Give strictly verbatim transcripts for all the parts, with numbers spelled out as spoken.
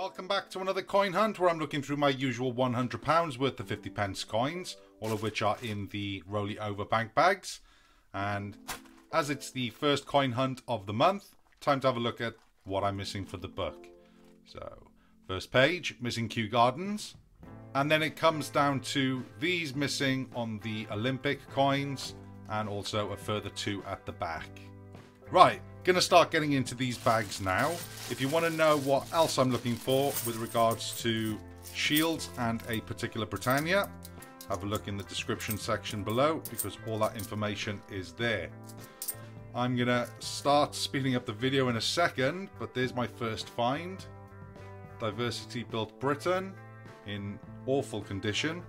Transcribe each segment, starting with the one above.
Welcome back to another coin hunt where I'm looking through my usual one hundred pounds worth of fifty pence coins, all of which are in the rolly over bank bags. And as it's the first coin hunt of the month, time to have a look at what I'm missing for the book. So, first page, missing Kew Gardens. And then it comes down to these missing on the Olympic coins and also a further two at the back. Right. Gonna start getting into these bags now. If you want to know what else I'm looking for with regards to shields and a particular Britannia, have a look in the description section below because all that information is there. I'm gonna start speeding up the video in a second, but there's my first find. Diversity Built Britain in awful condition.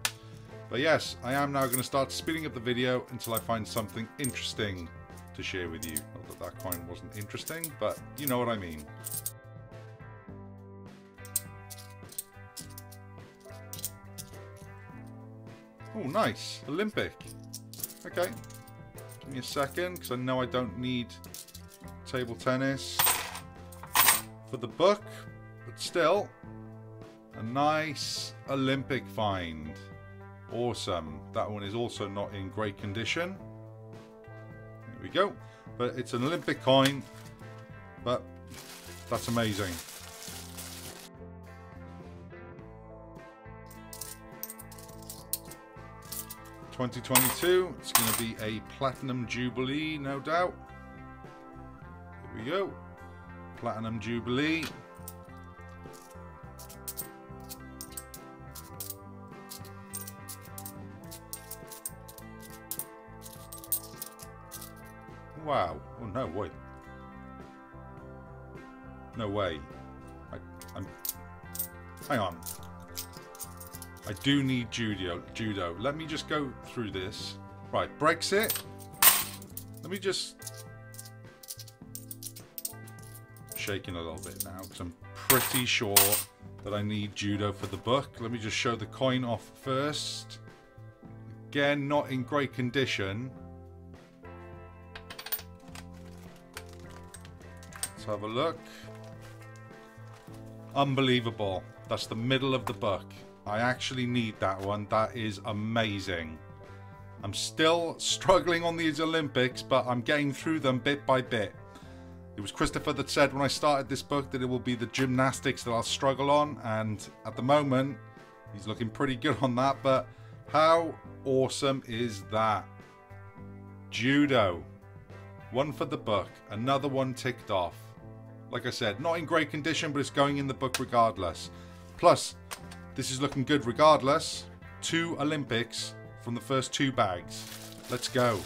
But yes, I am now gonna start speeding up the video until I find something interesting to share with you. Not that that coin wasn't interesting, but you know what I mean. Oh, nice. Olympic. Okay. Give me a second, because I know I don't need table tennis for the book, but still, a nice Olympic find. Awesome. That one is also not in great condition. We go, but it's an Olympic coin, but that's amazing. twenty twenty-two, it's going to be a Platinum Jubilee, no doubt. Here we go, Platinum Jubilee. Wow. Oh, no way. No way. I, I'm... Hang on. I do need judo. Judo. Let me just go through this. Right. Brexit. Let me just... I'm shaking a little bit now because I'm pretty sure that I need judo for the book. Let me just show the coin off first. Again, not in great condition. Let's have a look. Unbelievable. That's the middle of the book. I actually need that one. That is amazing. I'm still struggling on these Olympics, but I'm getting through them bit by bit. It was Christopher that said when I started this book that it will be the gymnastics that I'll struggle on, and at the moment he's looking pretty good on that, but how awesome is that? Judo. One for the book. Another one ticked off. Like I said, not in great condition, but it's going in the book regardless. Plus, this is looking good regardless. Two Olympics from the first two bags. Let's go.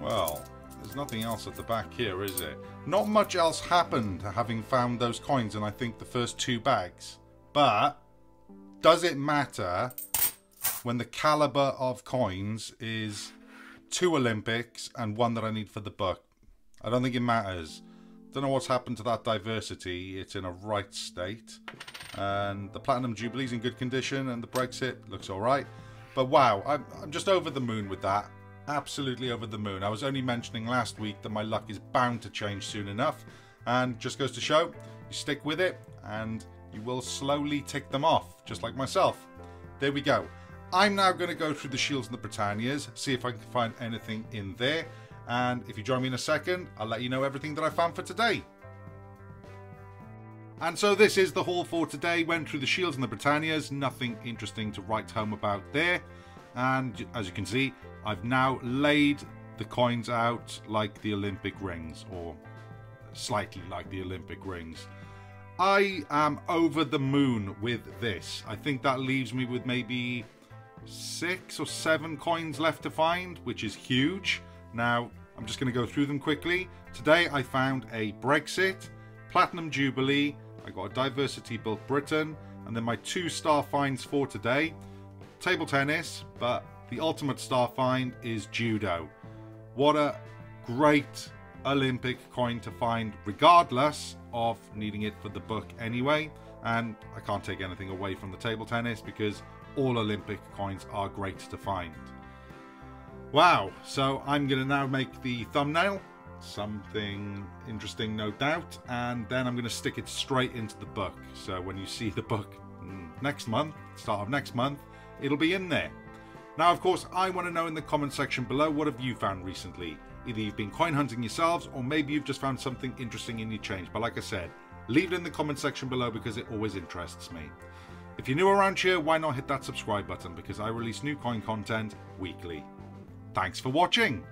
Well, there's nothing else at the back here, is it? Not much else happened having found those coins in, I think, the first two bags. But does it matter when the caliber of coins is two Olympics and one that I need for the book? I don't think it matters. Don't know what's happened to that diversity. It's in a right state. And the Platinum Jubilee's in good condition and the Brexit looks all right. But wow, I'm, I'm just over the moon with that. absolutely over the moon. I was only mentioning last week that my luck is bound to change soon enough, and just goes to show, you stick with it and you will slowly tick them off, just like myself. There we go. I'm now going to go through the shields and the Britannias, see if I can find anything in there, and if you join me in a second, I'll let you know everything that I found for today. And so this is the haul for today. Went through the shields and the Britannias, nothing interesting to write home about there. And as you can see, I've now laid the coins out like the Olympic rings, or slightly like the Olympic rings. I am over the moon with this. I think that leaves me with maybe six or seven coins left to find, which is huge. Now, I'm just going to go through them quickly. Today I found a Brexit, Platinum Jubilee, I got a Diversity Built Britain, and then my two star finds for today, table tennis, but the ultimate star find is judo. What a great Olympic coin to find, regardless of needing it for the book anyway. And I can't take anything away from the table tennis because all Olympic coins are great to find. Wow, so I'm going to now make the thumbnail, something interesting no doubt, and then I'm going to stick it straight into the book. So when you see the book next month, start of next month, it'll be in there. Now of course I want to know in the comment section below, what have you found recently? Either you've been coin hunting yourselves, or maybe you've just found something interesting in your change. But like I said, leave it in the comment section below because it always interests me. If you're new around here, why not hit that subscribe button, because I release new coin content weekly. Thanks for watching.